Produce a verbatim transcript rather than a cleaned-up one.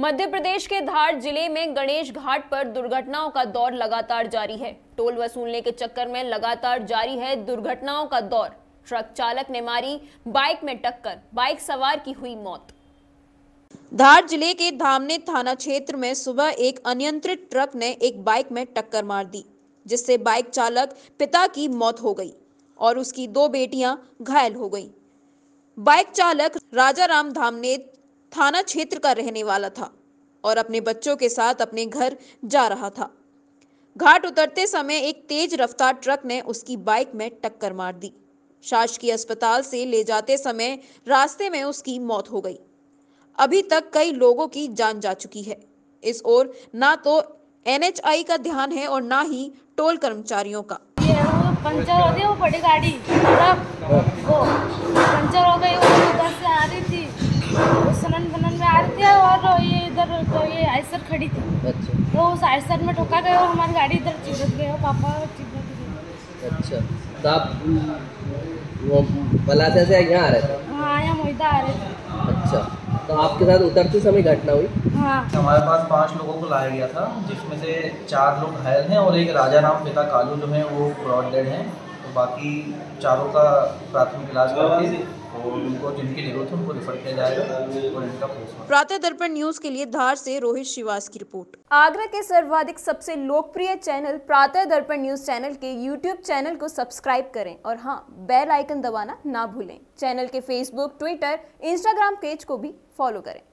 मध्य प्रदेश के धार जिले में गणेश घाट पर दुर्घटनाओं का दौर लगातार जारी है। टोल वसूलने के चक्कर में लगातार जारी है दुर्घटनाओं का दौर। ट्रक चालक ने मारी बाइक में टक्कर, बाइक सवार की हुई मौत। धार जिले के धामने थाना क्षेत्र में सुबह एक अनियंत्रित ट्रक ने एक बाइक में टक्कर मार दी, जिससे बाइक चालक पिता की मौत हो गई और उसकी दो बेटियां घायल हो गईं। बाइक चालक राजा राम धामने थाना क्षेत्र का रहने वाला था और अपने बच्चों के साथ अपने घर जा रहा था। घाट उतरते समय एक तेज रफ्तार ट्रक ने उसकी बाइक में टक्कर मार दी। शासकीय अस्पताल से ले जाते समय रास्ते में उसकी मौत हो गई। अभी तक कई लोगों की जान जा चुकी है। इस ओर ना तो एन एच आई का ध्यान है और ना ही टोल कर्मचारियों का। ये वो पंचर हो गई, वो बड़ी गाड़ी वो पंचर हो गई, वो उधर से आ रही थी, सनन बनन में आ रही थी और ये इधर तो ये आयसर खड़ी थी। अच्छा। तो उस आयसर में ठोका गया और हमारी गाड़ी इधर चिपक गई और पापा चिपक गए। अच्छा, तो आप वो बलासा से यहाँ आ रहे थे? हाँ, यहाँ मोहिदा आ रहे थे। अच्छा, तो आपके साथ उतरते समय घटना हुई? हाँ। हमारे पास पांच लोगों को लाया गया था, जिसमें से चार लोग घायल हैं और एक राजा नाम पिता कालू जो है वो ब्रॉड डेड हैं। तो बाकी चारों का प्राथमिक इलाज करके और उनको जिनकी जरूरत है उनको रेफर किया जाएगा और इनका पोस्टमार्टम। प्रातः दर्पण न्यूज़ के लिए धार से रोहित शिवास की रिपोर्ट। आगरा के सर्वाधिक सबसे लोकप्रिय channel Pratah Darpan news channel के यूट्यूब चैनल को सब्सक्राइब करें और हाँ, बेल आइकन दबाना ना भूलें। चैनल के फेसबुक, ट्विटर, इंस्टाग्राम पेज को भी फॉलो करें।